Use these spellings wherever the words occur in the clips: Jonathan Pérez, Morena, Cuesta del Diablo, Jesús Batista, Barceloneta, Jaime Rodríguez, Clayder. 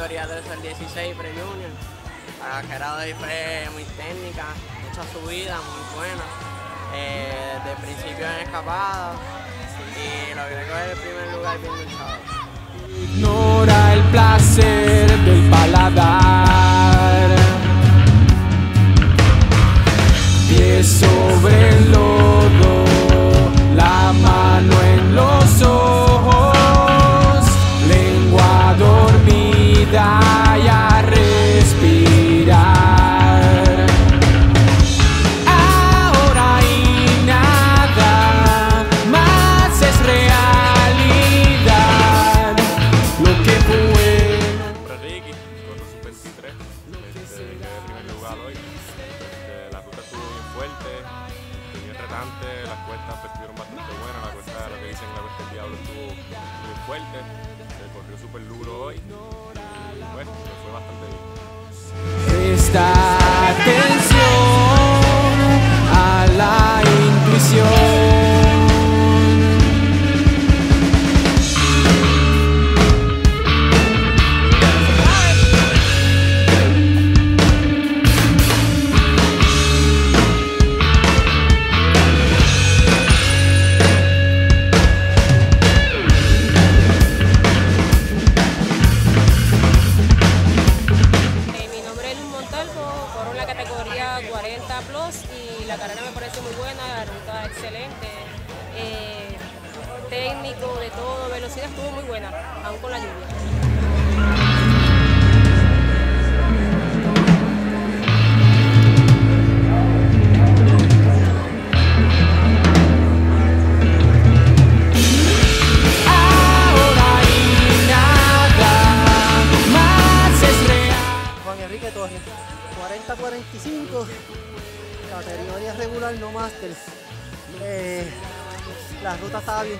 categoría 13 al 16 pre-junior. La carrera de hoy fue muy técnica, mucha subida, muy buena. De principio en escapada y logré coger el primer lugar bien luchado. Ignora el placer del paladar. 10 sobre el lodo, la mano en los ojos, lengua dormida y a respirar. Las cuestas estuvieron bastante buenas, la cuesta, lo que dicen la cuesta del Diablo estuvo muy fuerte, se corrió súper duro hoy y bueno, me fue bastante bien. Presta atención a la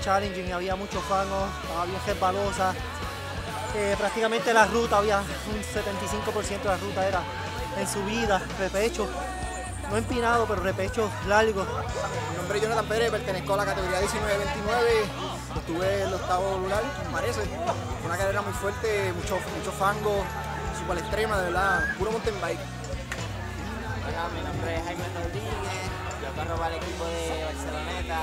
challenging, había muchos fangos, estaba bien resbalosa, prácticamente la ruta, había un 75% de la ruta era en subida, repecho, no empinado, pero repecho largo. Mi nombre es Jonathan Pérez, pertenezco a la categoría 19-29, estuve en el octavo lugar, me parece, fue una carrera muy fuerte, mucho fango, super extrema, de verdad, puro mountain bike. Hola, mi nombre es Jaime Rodríguez, yo corro para el equipo de Barceloneta.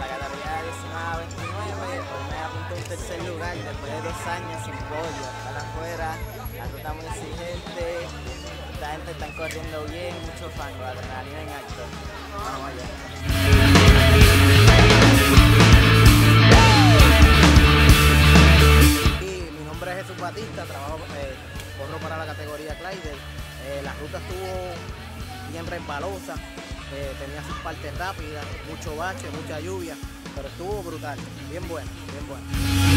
La categoría 19-29, me apuntó un tercer lugar después de 2 años sin pollo, estar afuera, la ruta muy exigente, la gente está corriendo bien, mucho fango, adrenalina en acto. Vamos allá. Mi nombre es Jesús Batista, corro para la categoría Clayder. La ruta estuvo bien resbalosa. Tenía sus partes rápidas, mucho bache, mucha lluvia, pero estuvo brutal, bien bueno, bien bueno.